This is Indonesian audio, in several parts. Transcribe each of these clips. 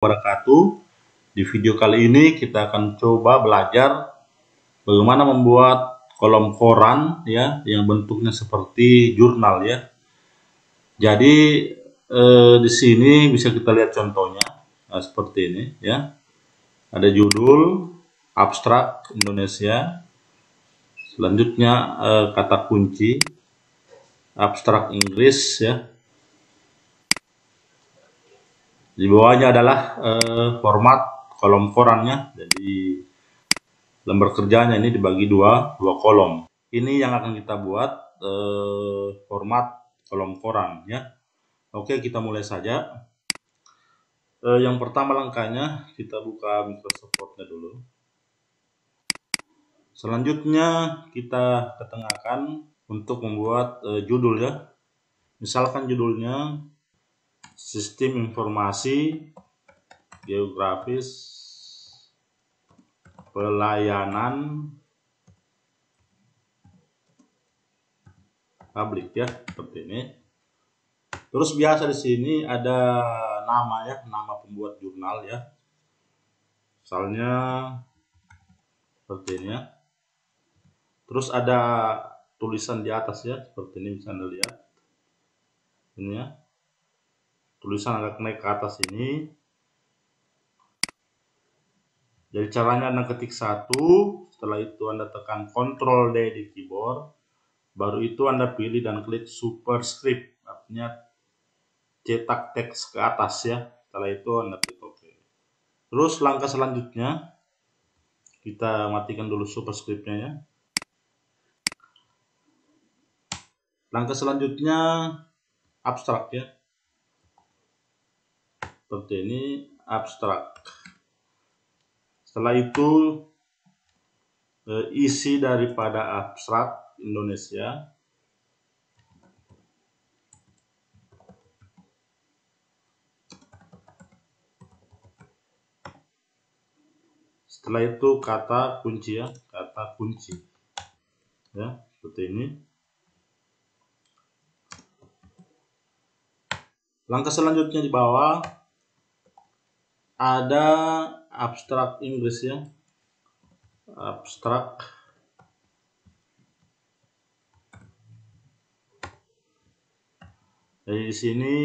Wabarakatuh. Di video kali ini kita akan coba belajar bagaimana membuat kolom koran ya, yang bentuknya seperti jurnal ya. Jadi di sini bisa kita lihat contohnya, nah, seperti ini ya. Ada judul, abstrak Indonesia, selanjutnya kata kunci, abstrak Inggris ya. Di bawahnya adalah format kolom korannya, jadi lembar kerjanya ini dibagi dua kolom. Ini yang akan kita buat format kolom koran ya. Oke, kita mulai saja. Yang pertama langkahnya kita buka Microsoft Word-nya dulu. Selanjutnya kita ketengahkan untuk membuat judul ya. Misalkan judulnya Sistem Informasi Geografis Pelayanan Publik ya, seperti ini. Terus biasa di sini ada nama ya, nama pembuat jurnal ya. Misalnya seperti ini ya. Terus ada tulisan di atas ya, seperti ini bisa Anda lihat. Ini ya. Tulisan agak naik ke atas ini. Jadi caranya Anda ketik satu, setelah itu Anda tekan Ctrl D di keyboard, baru itu Anda pilih dan klik superscript, artinya cetak teks ke atas ya. Setelah itu Anda klik OK. Terus langkah selanjutnya, kita matikan dulu superscriptnya ya. Langkah selanjutnya abstrak ya. Seperti ini, abstrak. Setelah itu isi daripada abstrak Indonesia. Setelah itu kata kunci ya, kata kunci ya, seperti ini. Langkah selanjutnya di bawah ada abstrak Inggris ya, abstrak dari sini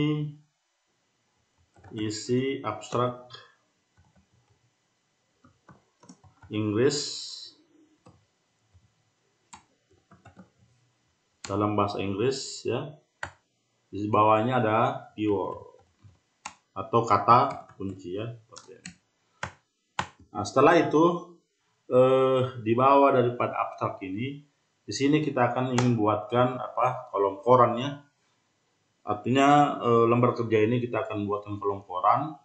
isi abstrak Inggris dalam bahasa Inggris ya, di bawahnya ada keyword atau kata kunci ya. Nah, setelah itu di bawah daripada abstrak ini, di sini kita akan ingin buatkan apa, kolom korannya. Artinya lembar kerja ini kita akan buatkan kolom koran.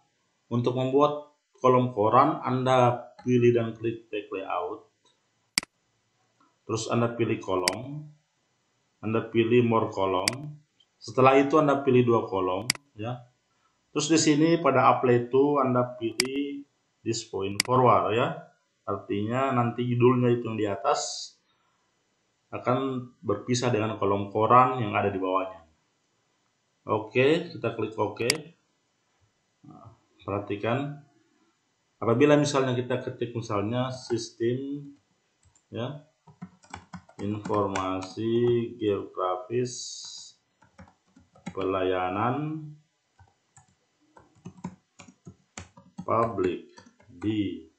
Untuk membuat kolom koran, Anda pilih dan klik tag layout. Terus Anda pilih kolom, Anda pilih more kolom. Setelah itu Anda pilih dua kolom ya. Terus di sini pada apply itu Anda pilih this point forward ya. Artinya nanti judulnya itu yang di atas akan berpisah dengan kolom koran yang ada di bawahnya. Oke, kita klik OK. Nah, perhatikan apabila misalnya kita ketik misalnya sistem ya, informasi geografis pelayanan publik di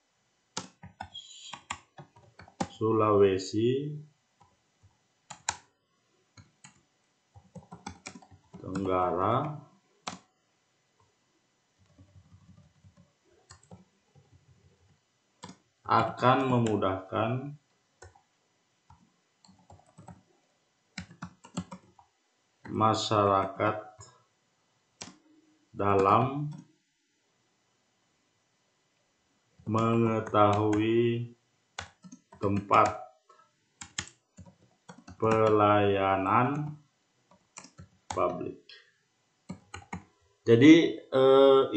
Sulawesi Tenggara, akan memudahkan masyarakat dalam mengetahui tempat pelayanan publik. Jadi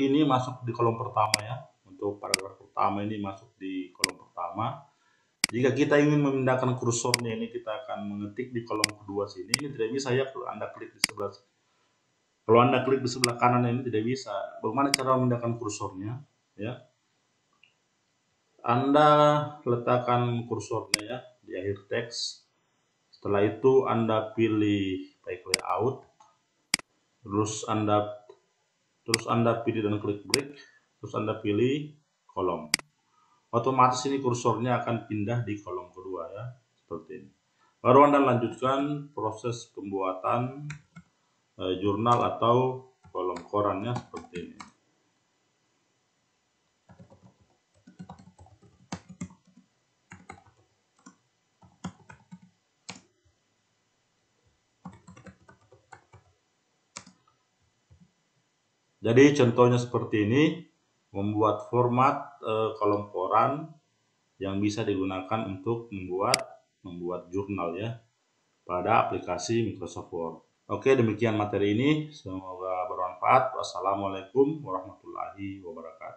ini masuk di kolom pertama ya. Untuk paragraf pertama ini masuk di kolom pertama. Jika kita ingin memindahkan kursornya ini, kita akan mengetik di kolom kedua sini. Ini tidak bisa ya, kalau Anda klik di sebelah Kalau Anda klik di sebelah kanan ini tidak bisa. Bagaimana cara memindahkan kursornya? Ya, Anda letakkan kursornya ya di akhir teks. Setelah itu Anda pilih baik layout, terus Anda pilih dan klik break, terus Anda pilih kolom. Otomatis ini kursornya akan pindah di kolom kedua ya, seperti ini. Baru Anda lanjutkan proses pembuatan jurnal atau kolom korannya seperti ini. Jadi contohnya seperti ini, membuat format kolom koran yang bisa digunakan untuk membuat jurnal ya pada aplikasi Microsoft Word. Oke, demikian materi ini. Semoga bermanfaat. Wassalamualaikum warahmatullahi wabarakatuh.